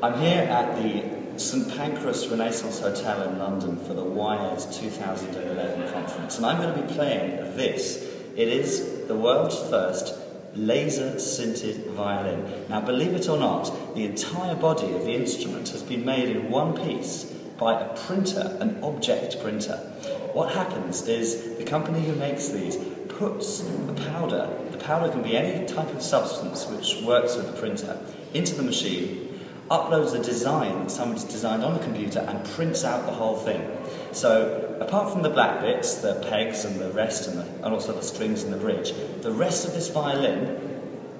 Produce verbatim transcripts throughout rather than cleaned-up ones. I'm here at the Saint Pancras Renaissance Hotel in London for the Wired two thousand eleven conference, and I'm going to be playing this. It is the world's first laser-sinted violin. Now, believe it or not, the entire body of the instrument has been made in one piece by a printer, an object printer. What happens is the company who makes these puts the powder, the powder can be any type of substance which works with the printer, into the machine, uploads a design that someone's designed on the computer and prints out the whole thing. So, apart from the black bits, the pegs and the rest, and, the, and also the strings and the bridge, the rest of this violin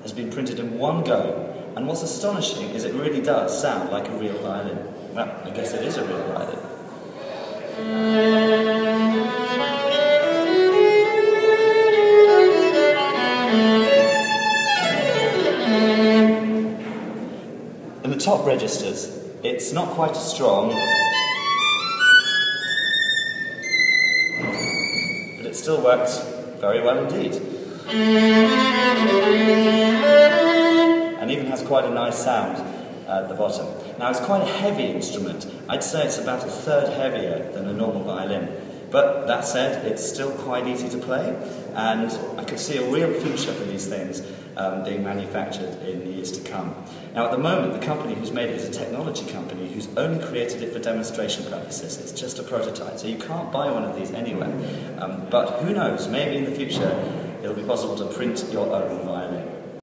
has been printed in one go. And what's astonishing is it really does sound like a real violin. Well, I guess it is a real violin. In the top registers, it's not quite as strong, but it still works very well indeed. And even has quite a nice sound at the bottom. Now, it's quite a heavy instrument. I'd say it's about a third heavier than a normal violin. But that said, it's still quite easy to play, and I could see a real future for these things um, being manufactured in years to come. Now, at the moment, the company who's made it is a technology company who's only created it for demonstration purposes. It's just a prototype, so you can't buy one of these anywhere. Um, but who knows, maybe in the future it'll be possible to print your own violin.